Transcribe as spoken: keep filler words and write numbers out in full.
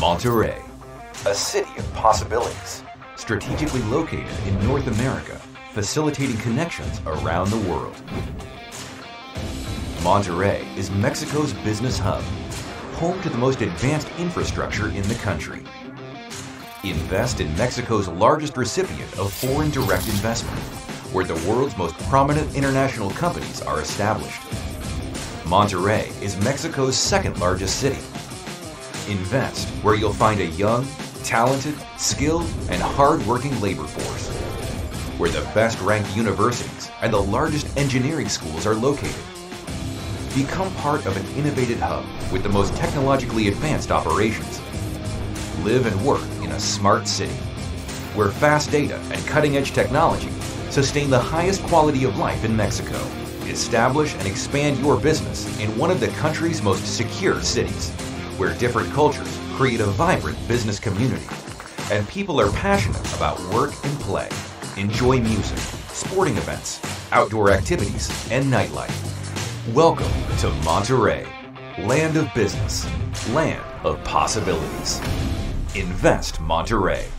Monterrey, a city of possibilities, strategically located in North America, facilitating connections around the world. Monterrey is Mexico's business hub, home to the most advanced infrastructure in the country. Invest in Mexico's largest recipient of foreign direct investment, where the world's most prominent international companies are established. Monterrey is Mexico's second largest city. Invest where you'll find a young, talented, skilled, and hard-working labor force, where the best-ranked universities and the largest engineering schools are located. Become part of an innovative hub with the most technologically advanced operations. Live and work in a smart city, where fast data and cutting-edge technology sustain the highest quality of life in Mexico. Establish and expand your business in one of the country's most secure cities, where different cultures create a vibrant business community, and people are passionate about work and play. Enjoy music, sporting events, outdoor activities, and nightlife. Welcome to Monterrey, land of business, land of possibilities. Invest Monterrey.